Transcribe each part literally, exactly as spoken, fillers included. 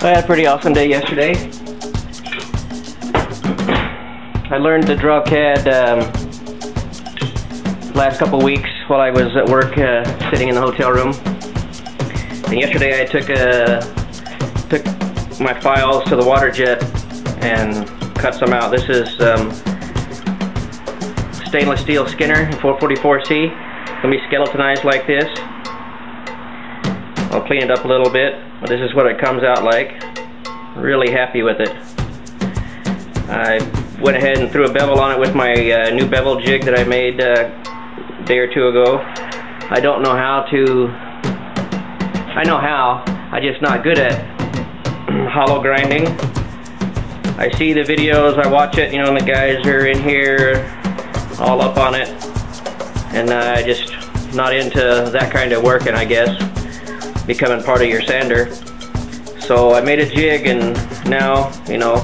I had a pretty awesome day yesterday. I learned to draw C A D um, last couple weeks while I was at work uh, sitting in the hotel room. And yesterday I took a, took my files to the water jet and cut some out. This is um, stainless steel Skinner four forty-four C. It'll be skeletonized like this. I'll clean it up a little bit, but this is what it comes out like. Really happy with it. I went ahead and threw a bevel on it with my uh, new bevel jig that I made uh, a day or two ago. I don't know how to, I know how, I'm just not good at hollow grinding. I see the videos, I watch it, you know, and the guys are in here all up on it, and uh, I just not into that kind of working, I guess. Becoming part of your sander. So I made a jig, and now, you know,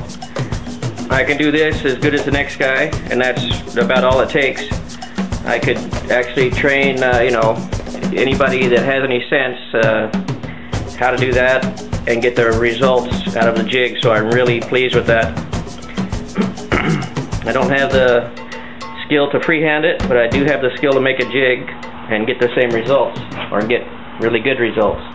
I can do this as good as the next guy, and that's about all it takes. I could actually train, uh, you know, anybody that has any sense uh, how to do that and get the results out of the jig, so I'm really pleased with that. I don't have the skill to freehand it, but I do have the skill to make a jig and get the same results, or get really good results.